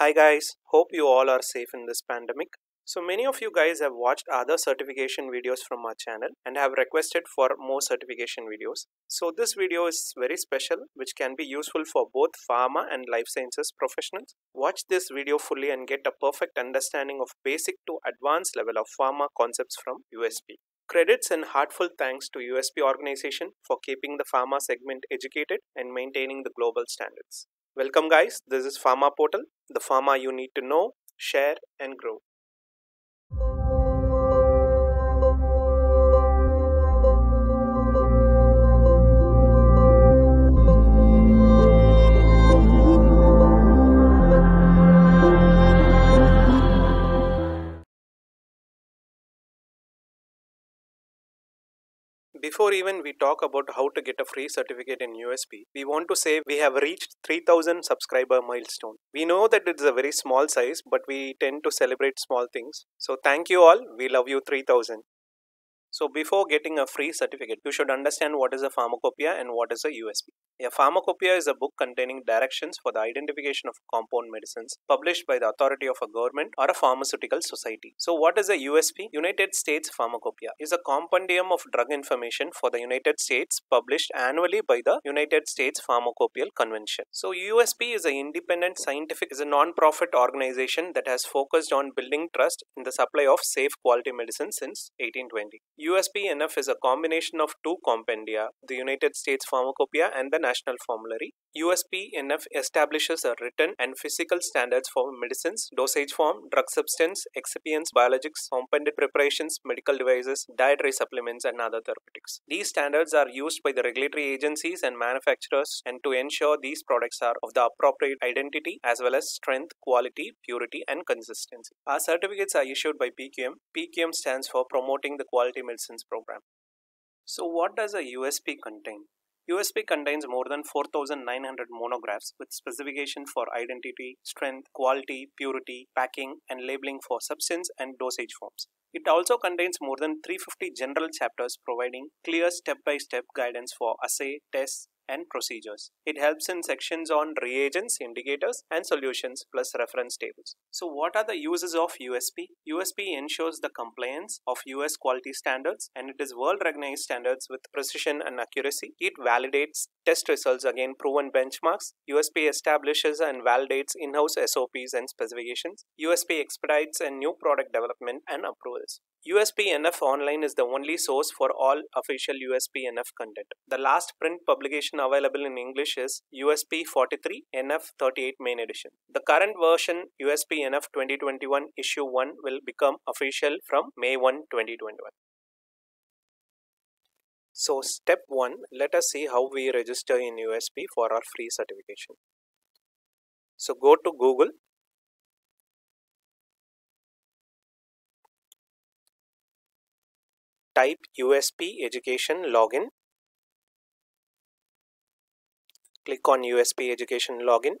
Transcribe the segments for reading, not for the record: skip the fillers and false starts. Hi guys, hope you all are safe in this pandemic. So many of you guys have watched other certification videos from our channel and have requested for more certification videos. So this video is very special, which can be useful for both pharma and life sciences professionals. Watch this video fully and get a perfect understanding of basic to advanced level of pharma concepts from USP. Credits and heartfelt thanks to USP organization for keeping the pharma segment educated and maintaining the global standards. Welcome guys, this is Pharma Portal, the pharma you need to know, share and grow. Before even we talk about how to get a free certificate in USP, we want to say we have reached 3000 subscriber milestone. We know that it's a very small size, but we tend to celebrate small things. So thank you all. We love you 3000. So before getting a free certificate, you should understand what is a pharmacopoeia and what is a USP. A pharmacopoeia is a book containing directions for the identification of compound medicines published by the authority of a government or a pharmaceutical society. So what is a USP? United States Pharmacopoeia is a compendium of drug information for the United States published annually by the United States Pharmacopoeial Convention. So USP is an independent scientific, is a non-profit organization that has focused on building trust in the supply of safe quality medicines since 1820. USP-NF is a combination of two compendia, the United States Pharmacopoeia and the National Formulary. USP-NF establishes a written and physical standards for medicines, dosage form, drug substance, excipients, biologics, compounded preparations, medical devices, dietary supplements and other therapeutics. These standards are used by the regulatory agencies and manufacturers and to ensure these products are of the appropriate identity as well as strength, quality, purity and consistency. Our certificates are issued by PQM. PQM stands for Promoting the Quality Medicines Program. So what does a USP contain? USP contains more than 4,900 monographs with specification for identity, strength, quality, purity, packing, and labeling for substance and dosage forms. It also contains more than 350 general chapters providing clear step-by-step guidance for assay, tests, and procedures. It helps in sections on reagents, indicators, and solutions plus reference tables. So what are the uses of USP? USP ensures the compliance of US quality standards and it is world-recognized standards with precision and accuracy. It validates test results against proven benchmarks. USP establishes and validates in-house SOPs and specifications. USP expedites and new product development and approvals. USP-NF Online is the only source for all official USP-NF content. The last print publication available in English is USP 43 NF 38 main edition. The current version USP-NF 2021 issue 1 will become official from May 1, 2021. So step 1, let us see how we register in USP for our free certification. So go to Google. Type USP Education Login. Click on USP Education Login.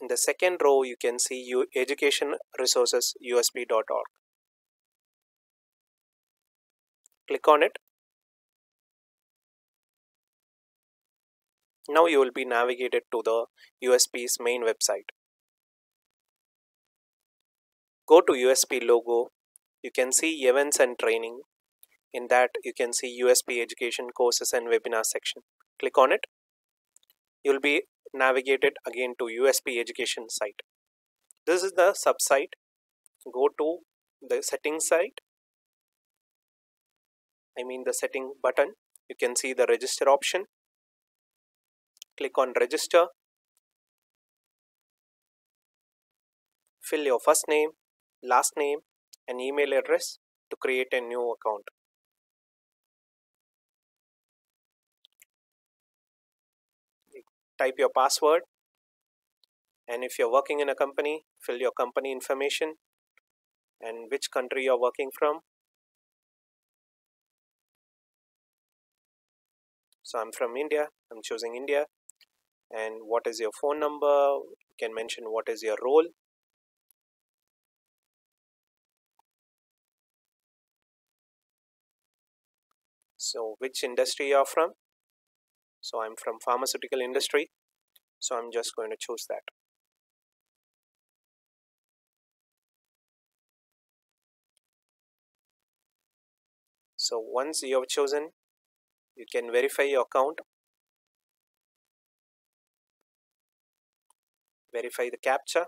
In the second row, you can see Education Resources USP.org. Click on it. Now you will be navigated to the USP's main website. Go to USP logo. You can see events and training. In that, you can see USP education courses and webinar section. Click on it. You'll be navigated again to USP education site. This is the sub-site. Go to the settings site. I mean the setting button. You can see the register option. Click on register. Fill your first name, last name, an email address to create a new account. Type your password, and if you're working in a company, fill your company information and which country you're working from. So I'm from India, I'm choosing India. And what is your phone number? You can mention what is your role. So which industry you are from? So I'm from pharmaceutical industry. So I'm just going to choose that. So once you have chosen, you can verify your account, verify the captcha,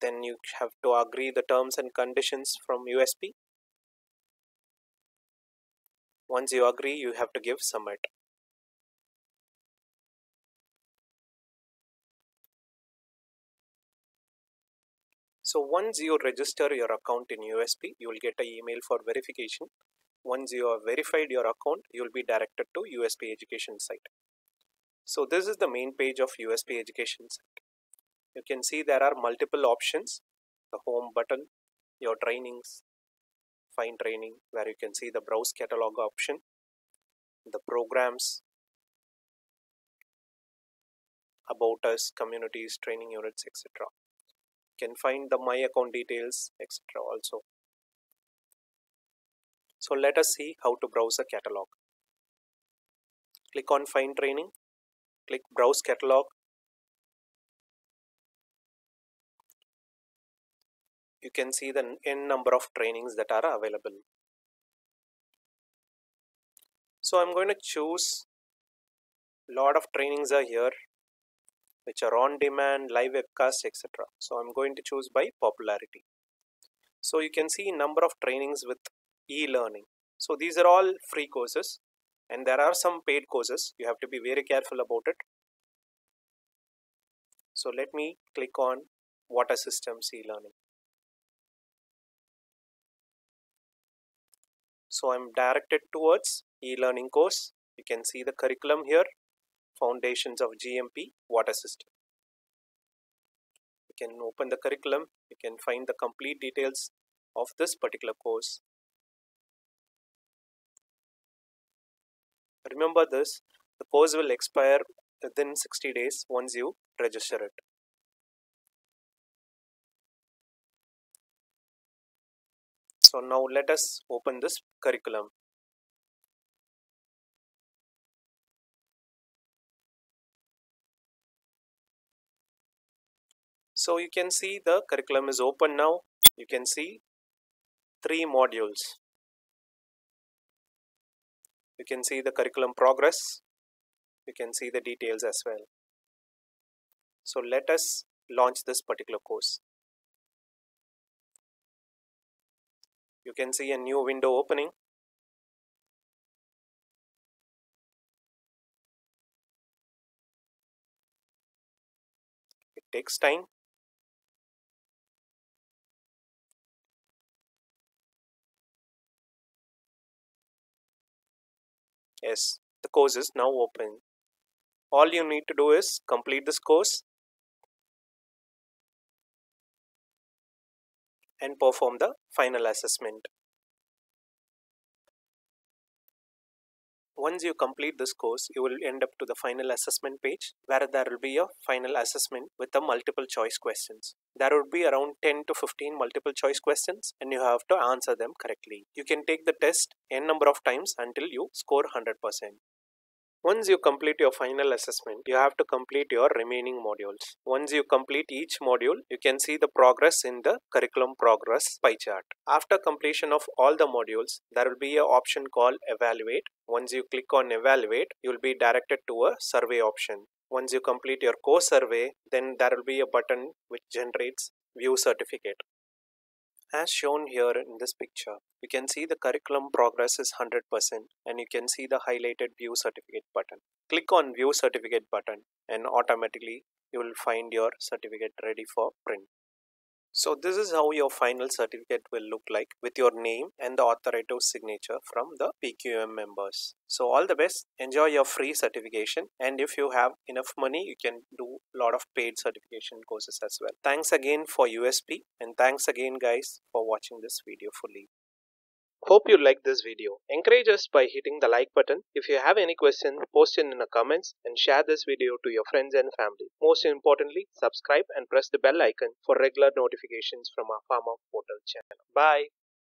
then you have to agree the terms and conditions from USP. Once you agree, you have to give submit. So once you register your account in USP, you will get an email for verification. Once you have verified your account, you will be directed to USP education site. So this is the main page of USP education site. You can see there are multiple options, the home button, your trainings, find training, where you can see the browse catalog option, the programs, about us, communities, training units, etc. You can find the my account details, etc. also. So let us see how to browse the catalog. Click on find training, click browse catalog. You can see the n number of trainings that are available. So I'm going to choose, lot of trainings are here, which are on demand, live webcast, etc. So I'm going to choose by popularity. So you can see number of trainings with e-learning. So these are all free courses, and there are some paid courses. You have to be very careful about it. So let me click on water systems e-learning. So I'm directed towards e-learning course. You can see the curriculum here, foundations of GMP water system. You can open the curriculum. You can find the complete details of this particular course. Remember this, the course will expire within 60 days once you register it. So now let us open this curriculum. So you can see the curriculum is open now. You can see 3 modules. You can see the curriculum progress. You can see the details as well. So let us launch this particular course. You can see a new window opening. It takes time. Yes, the course is now open. All you need to do is complete this course and perform the final assessment. Once you complete this course, you will end up to the final assessment page, where there will be a final assessment with the multiple choice questions. There would be around 10 to 15 multiple choice questions, and you have to answer them correctly. You can take the test n number of times until you score 100%. Once you complete your final assessment, you have to complete your remaining modules. Once you complete each module, you can see the progress in the curriculum progress pie chart. After completion of all the modules, there will be an option called evaluate. Once you click on evaluate, you will be directed to a survey option. Once you complete your course survey, then there will be a button which generates view certificate. As shown here in this picture, you can see the curriculum progress is 100% and you can see the highlighted view certificate button. Click on view certificate button and automatically you will find your certificate ready for print. So this is how your final certificate will look like, with your name and the authoritative signature from the PQM members. So all the best, enjoy your free certification, and if you have enough money, you can do a lot of paid certification courses as well. Thanks again for USP, and thanks again guys for watching this video fully. Hope you like this video. Encourage us by hitting the like button. If you have any question, post it in the comments and share this video to your friends and family. Most importantly, subscribe and press the bell icon for regular notifications from our Pharma Portal channel. Bye.